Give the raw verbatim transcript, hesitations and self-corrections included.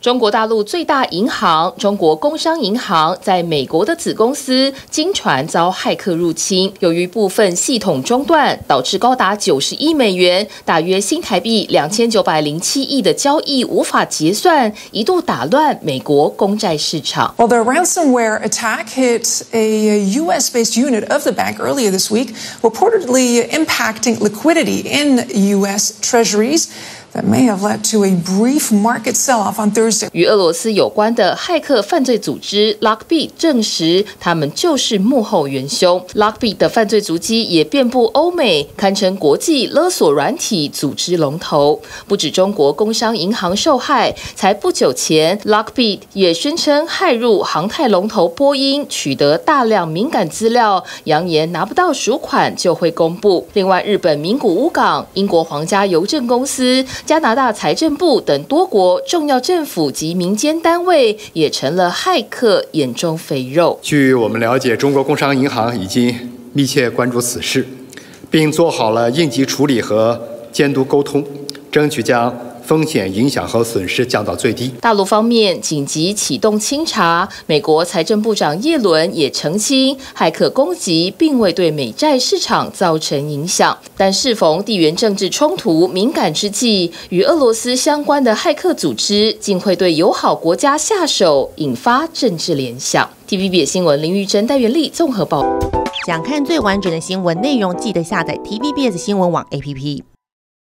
中国大陆最大银行中国工商银行在美国的子公司经传遭骇客入侵，由于部分系统中断，导致高达九十亿美元（大约新台币两千九百零七亿）的交易无法结算，一度打乱美国公债市场。Well, the ransomware attack hit a U S based unit of the bank earlier this week, reportedly impacting liquidity in U S treasuries. That may have led to a brief market sell-off on Thursday. 与俄罗斯有关的骇客犯罪组织 Lockbit 证实，他们就是幕后元凶。Lockbit 的犯罪足迹也遍布欧美，堪称国际勒索软体组织龙头。不止中国工商银行受害，才不久前 ，Lockbit 也宣称骇入航太龙头波音，取得大量敏感资料，扬言拿不到赎款就会公布。另外，日本名古屋港、英国皇家邮政公司、 加拿大财政部等多国重要政府及民间单位也成了骇客眼中肥肉。据我们了解，中国工商银行已经密切关注此事，并做好了应急处理和监督沟通，争取将 风险影响和损失降到最低。大陆方面紧急启动清查，美国财政部长耶伦也澄清，骇客攻击并未对美债市场造成影响。但适逢地缘政治冲突敏感之际，与俄罗斯相关的骇客组织竟会对友好国家下手，引发政治联想。T V B S 新闻林玉珍、戴元丽综合报。想看最完整的新闻内容，记得下载 T V B S 新闻网 A P P。